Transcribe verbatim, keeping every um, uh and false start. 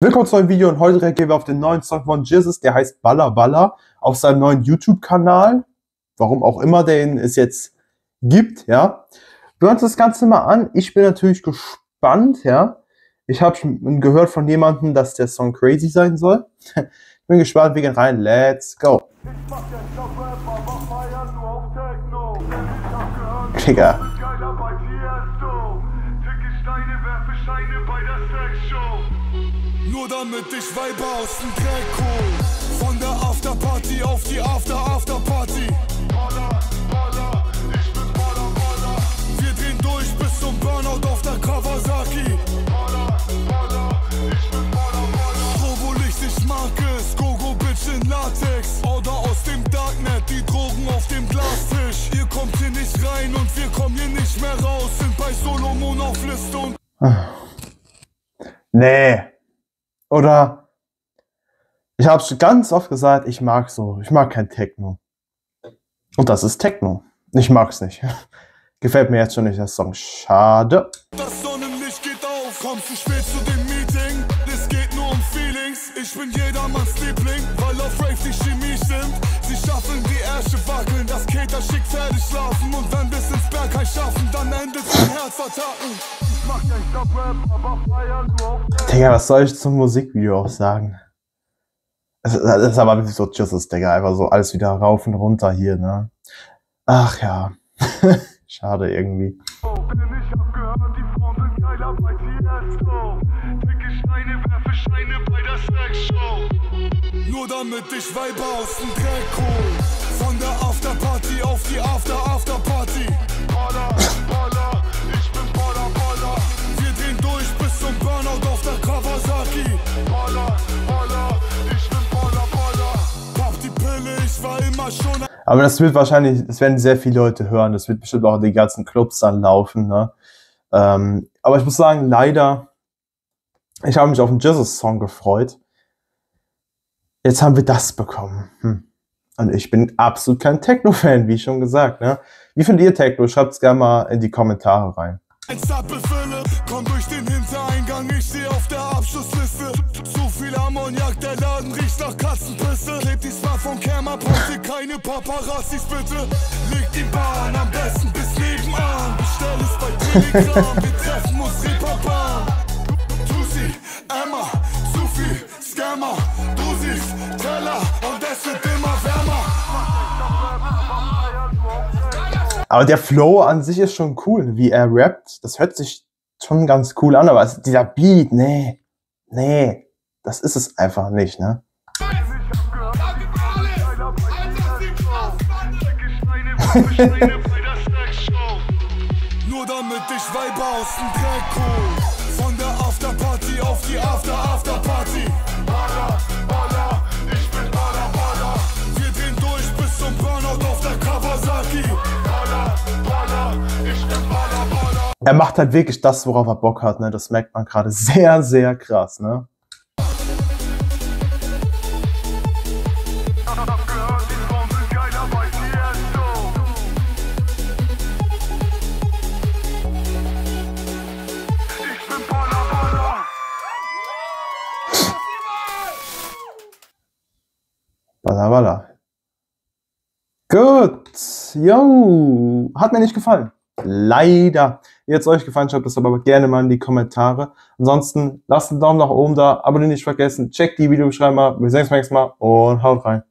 Willkommen zu einem Video und heute reagieren wir auf den neuen Song von Gzuz, der heißt Balla Balla, auf seinem neuen YouTube-Kanal, warum auch immer den es jetzt gibt, ja. Wir hören uns das Ganze mal an, ich bin natürlich gespannt, ja. Ich habe gehört von jemandem, dass der Song crazy sein soll. Ich bin gespannt, wir gehen rein, let's go. Digga. Nur damit ich Weiber aus dem Dreck hol. Von der Afterparty auf die After-Afterparty. Baller, Baller, ich bin Baller, Baller. Wir drehen durch bis zum Burnout auf der Kawasaki. Baller, Baller, ich bin Baller, Baller. Obwohl ich nicht mag es, Gogo-Bitch in Latex. Oder aus dem Darknet, die Drogen auf dem Glastisch. Ihr kommt hier nicht rein und wir kommen hier nicht mehr raus. Sind bei Solo-Moon auf Liste und... Nee. Oder, ich habe es ganz oft gesagt, ich mag so, ich mag kein Techno. Und das ist Techno. Ich mag's nicht. Gefällt mir jetzt schon nicht, der Song. Schade. Das Sonnenlicht geht auf, komm zu spät zu dem Meeting. Es geht nur um Feelings, ich bin jedermanns Liebling. Weil auf Rave die Chemie stimmt, sie schaffen die Ärsche wackeln. Das Kater schickt fertig schlafen und wenn bis ins Berg kein schaffen, dann endet mein Herzattacken. Digga, was soll ich zum Musikvideo auch sagen? Das ist aber wirklich so Gzuz, Digga. Einfach so alles wieder rauf und runter hier, ne? Ach ja. Schade irgendwie. Nur damit ich Weiber aus dem Dreck hol. Von der Afterparty auf die After-Afterparty. Aber das wird wahrscheinlich, das werden sehr viele Leute hören, das wird bestimmt auch die ganzen Clubs dann laufen, ne? Ähm, aber ich muss sagen, leider, ich habe mich auf den Gzuz-Song gefreut. Jetzt haben wir das bekommen. Hm. Und ich bin absolut kein Techno-Fan, wie schon gesagt, ne? Wie findet ihr Techno? Schreibt es gerne mal in die Kommentare rein. Ein Zappelfülle, komm durch den Hintereingang, ich steh auf der Abschlussliste. Zu viel Ammoniak, der Laden riecht nach Katzenpisse. Klebt die Smartphone-Camera, braucht keine Paparazzis, bitte. Leg die Bahn am besten bis nebenan. Bestell es bei Telegram, wir treffen uns Reeperbahn. Tusi, Emma, Sufi, Scammer, Dusis, Teller und es wird immer wärmer. Aber der Flow an sich ist schon cool, wie er rappt. Das hört sich schon ganz cool an, aber dieser Beat, nee, nee. Das ist es einfach nicht, ne? Nur damit ich Weiber aus dem Dreck hol. Von der Afterparty auf die After-Afterparty. Baller, Baller, ich bin Baller, Baller. Wir drehen durch bis zum Burnout auf der Kawasaki. Baller, Baller, ich bin Baller, Baller. Er macht halt wirklich das, worauf er Bock hat, ne? Das merkt man gerade sehr, sehr krass, ne? Balla Balla. Gut. Yo. Hat mir nicht gefallen. Leider. Ihr habt es euch gefallen, schreibt das aber gerne mal in die Kommentare. Ansonsten lasst einen Daumen nach oben da, abonnieren nicht vergessen, checkt die Videobeschreibung mal. Wir sehen uns beim nächsten Mal und haut rein.